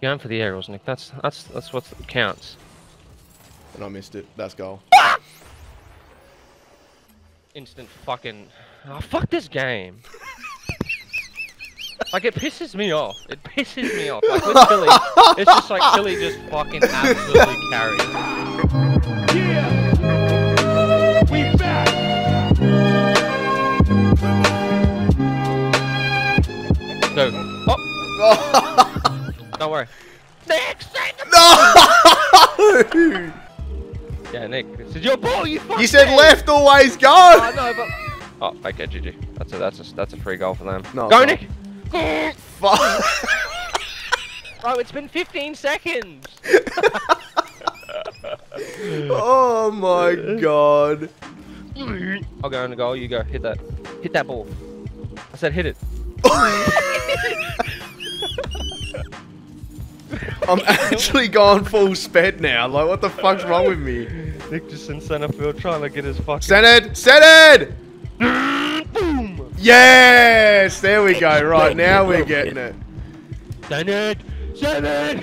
You aim for the arrows, Nick. That's what counts. And I missed it. That's goal. Instant fucking. Oh, fuck this game. Like, it pisses me off. It pisses me off. Like, with Philly, it's just like Philly just fucking absolutely carries. Yeah! We back! So, oh! Don't worry. Nick, save the— No! Yeah, Nick, this is your ball, you fucking— You said left always go! I know, but— Oh, okay, GG. That's a free goal for them. No, go, Nick! Fuck! Bro, it's been 15 seconds! Oh my god. I'll go in the goal, you go. Hit that. Hit that ball. I said hit it. I'm actually gone full sped now. Like, what the fuck's wrong with me? Nick just in center field trying to get his fucking— Centered! Centered! Boom! Yes! There we go. Right, now we're getting it. Centered! Centered!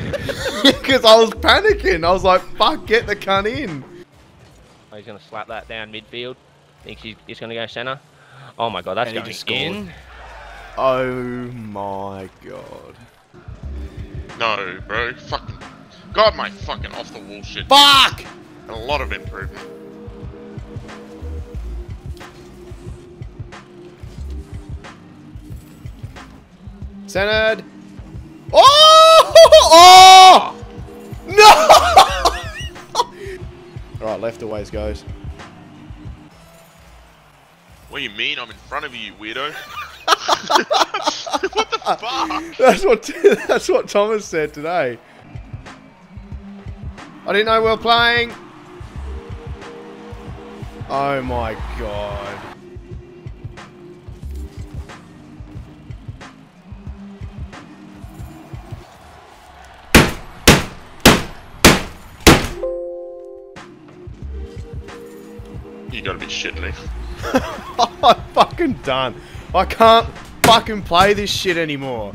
Because I was panicking. I was like, fuck, get the cunt in. Oh, he's going to slap that down midfield. Thinks he's going to go center. Oh my god, that's going in. Oh my god. No, bro. Fucking god, my fucking off the wall shit. Fuck! And a lot of improvement. Centered. Oh! Oh! No! All right, left always goes. What do you mean? I'm in front of you, you weirdo. What the fuck? That's what Thomas said today. I didn't know we were playing. Oh my god. You gotta be shitting me. I'm fucking done. I can't fucking play this shit anymore.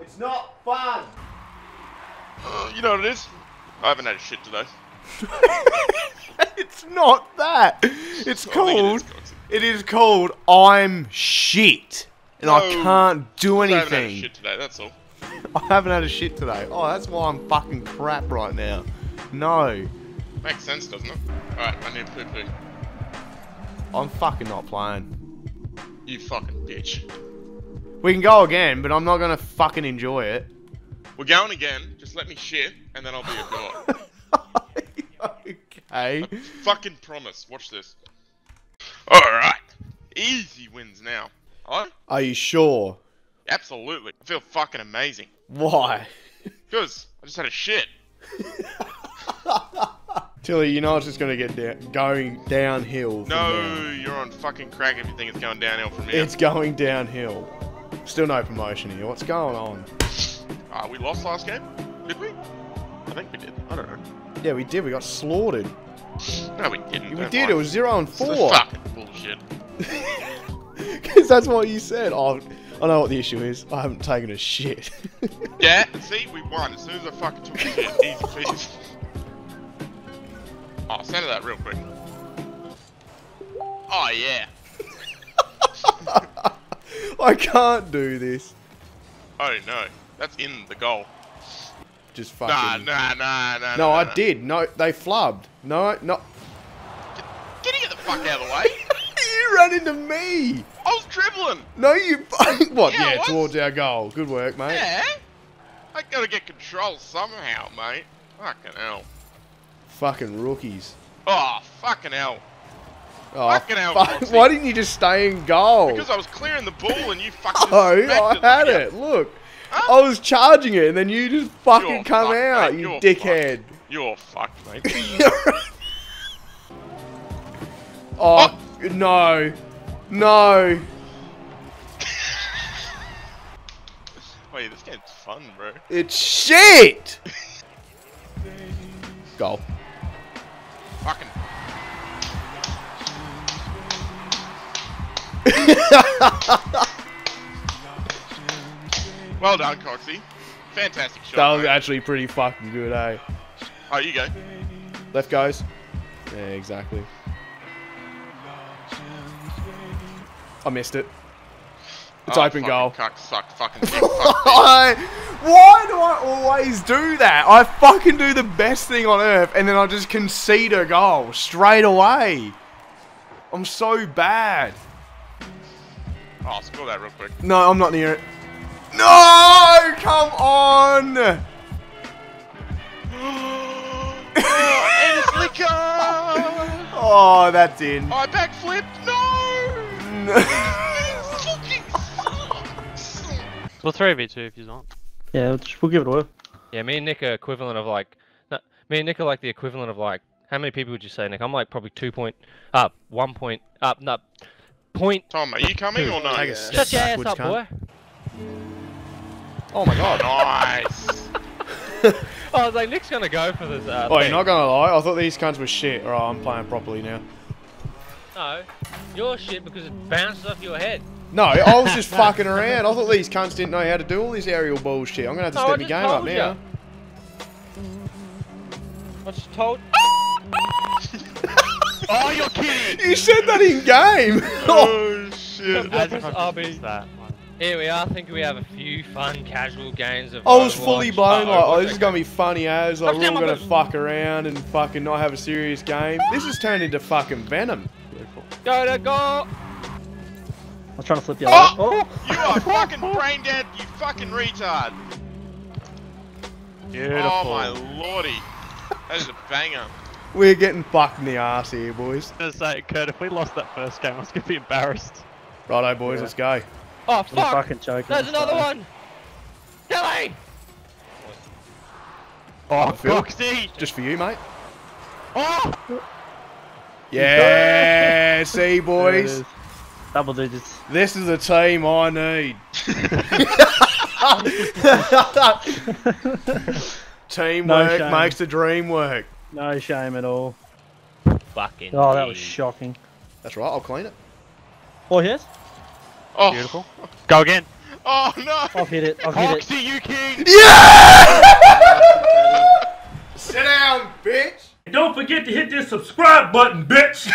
It's not fun. You know what it is? I haven't had shit today. It's not that. It's called— it is called I'm shit. And no, I can't do anything. I haven't had a shit today, that's all. I haven't had a shit today. Oh, that's why I'm fucking crap right now. No. Makes sense, doesn't it? Alright, I need poo-poo. I'm fucking not playing. You fucking bitch. We can go again, but I'm not gonna fucking enjoy it. We're going again, just let me shit, and then I'll be a god. Okay. I fucking promise, watch this. Alright. Easy wins now. Right? Are you sure? Absolutely. I feel fucking amazing. Why? Because I just had a shit. Tilly, you know it's just going to get going downhill. No, you're on fucking crack if you think it's going downhill from here. It's going downhill. Still no promotion here. What's going on? We lost last game? Did we? I think we did. I don't know. Yeah, we did. We got slaughtered. No, we didn't. Yeah, we did. It was 0-4. It's fucking bullshit. Because that's what you said. Oh, I know what the issue is. I haven't taken a shit. Yeah, see? We won. As soon as I fucking took a shit. Easy, please. Oh, center that real quick. Oh, yeah. I can't do this. Oh, no. That's in the goal. Just fucking... Nah. No, I did. No, they flubbed. No. Can you get the fuck out of the way? You ran into me. I was dribbling. No, you... What? Yeah, towards our goal. Good work, mate. Yeah. I gotta get control somehow, mate. Fucking hell. Fucking rookies. Oh, fucking hell. Oh, fucking hell. Why didn't you just stay in goal? Because I was clearing the ball and you fucking— Oh, I had it. Look. Huh? I was charging it and then you just fucking— You're come fucked, out, mate. You— You're dickhead. Fucked. You're fucked, mate. Oh, no. No. Wait, this game's fun, bro. It's shit. Goal. Fucking. Well done, Coxie. Fantastic shot. That was actually pretty fucking good, eh? Oh, you go. Left goes. Yeah, exactly. I missed it. It's open goal. Cuck, suck, fucking dick, fuck. Why do I always do that? I fucking do the best thing on earth and then I just concede a goal straight away. I'm so bad. Oh, score that real quick. No, I'm not near it. No, come on. Oh, that's in. I backflipped. No. No. Well, 3v2 if you want. Yeah, we'll give it a whirl. Yeah, me and Nick are equivalent of like... No, me and Nick are like the equivalent of like... How many people would you say, Nick? I'm like probably 2 point up, 1 point up, no... Point... Tom, are you coming or no? Yeah. Shut your ass up, boy. Oh my god. Nice! I was like, Nick's gonna go for this Oh, you're not gonna lie? I thought these cunts were shit. Alright, I'm playing properly now. No, you're shit because it bounces off your head. No, I was just fucking around. I thought these cunts didn't know how to do all this aerial bullshit. I'm gonna have to step my game up now. I just told. Oh, you're kidding! You said that in game. Oh shit! That. Here we are. I think we have a few fun casual games of. I was fully blown like, oh, this is gonna be funny as. Like, we're all gonna fuck around and fucking not have a serious game. This has turned into fucking Venom. Beautiful. Go to goal. I was trying to flip the other You are fucking brain dead, you fucking retard. Beautiful. Oh my lordy. That is a banger. We're getting fucked in the arse here, boys. I was gonna say, Kurt, if we lost that first game, I was gonna be embarrassed. Righto, boys, let's go. Oh, fuck! I'm fucking joking. There's another one! Kelly! Oh, Foxy! Just for you, mate. Oh! Yeah, see, boys. Double digits. This is the team I need. Teamwork makes the dream work. No shame at all. Fucking. Oh, that was shocking. That's right. I'll clean it. Oh yes. Oh, beautiful. Go again. Oh no. I've hit it. I've hit it. Foxy, you king. Yeah. Sit down, bitch. Don't forget to hit this subscribe button, bitch.